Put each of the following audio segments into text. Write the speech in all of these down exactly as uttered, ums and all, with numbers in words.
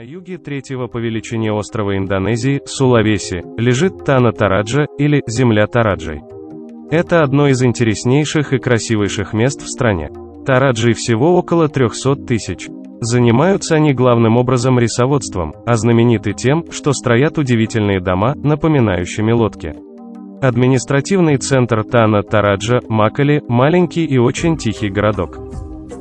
На юге третьего по величине острова Индонезии, Сулавеси, лежит Тана Тораджа, или земля Тораджей. Это одно из интереснейших и красивейших мест в стране. Тораджей всего около трёхсот тысяч. Занимаются они главным образом рисоводством, а знамениты тем, что строят удивительные дома, напоминающими лодки. Административный центр Тана Тораджа, Макале, маленький и очень тихий городок.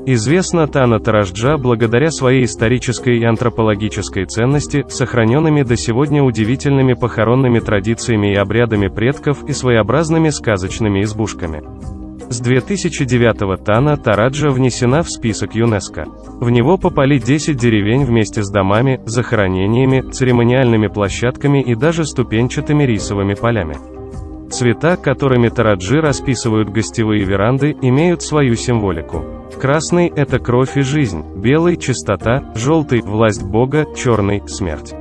Известна Тана Тораджа благодаря своей исторической и антропологической ценности, сохраненными до сегодня удивительными похоронными традициями и обрядами предков и своеобразными сказочными избушками. С две тысячи девятого Тана Тораджа внесена в список ЮНЕСКО. В него попали десять деревень вместе с домами, захоронениями, церемониальными площадками и даже ступенчатыми рисовыми полями. Цвета, которыми Тораджи расписывают гостевые веранды, имеют свою символику. Красный – это кровь и жизнь, белый – чистота, желтый – власть Бога, черный – смерть.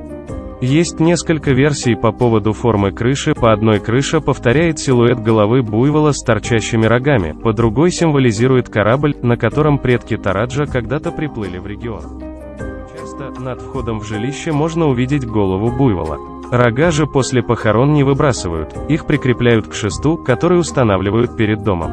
Есть несколько версий по поводу формы крыши: по одной крыша повторяет силуэт головы буйвола с торчащими рогами, по другой символизирует корабль, на котором предки Тораджа когда-то приплыли в регион. Часто над входом в жилище можно увидеть голову буйвола. Рога же после похорон не выбрасывают, их прикрепляют к шесту, который устанавливают перед домом.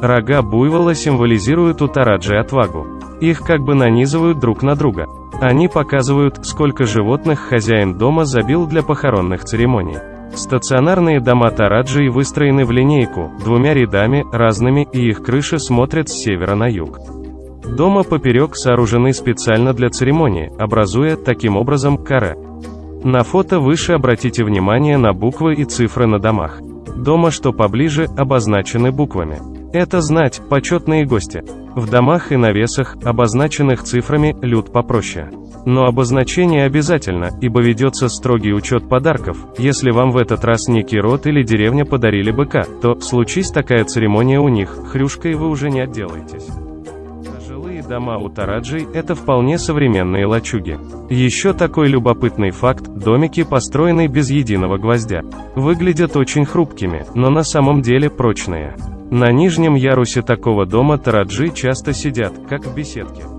Рога буйвола символизируют у Тораджи отвагу. Их как бы нанизывают друг на друга. Они показывают, сколько животных хозяин дома забил для похоронных церемоний. Стационарные дома Тораджи выстроены в линейку, двумя рядами, разными, и их крыши смотрят с севера на юг. Дома поперек сооружены специально для церемонии, образуя, таким образом, каре. На фото выше обратите внимание на буквы и цифры на домах. Дома, что поближе, обозначены буквами. Это знать, почетные гости. В домах и навесах, обозначенных цифрами, люд попроще. Но обозначение обязательно, ибо ведется строгий учет подарков. Если вам в этот раз некий род или деревня подарили быка, то, случись такая церемония у них, хрюшкой вы уже не отделаетесь. Дома у Тораджей – это вполне современные лачуги. Еще такой любопытный факт: домики построены без единого гвоздя. Выглядят очень хрупкими, но на самом деле прочные. На нижнем ярусе такого дома Тораджи часто сидят, как в беседке.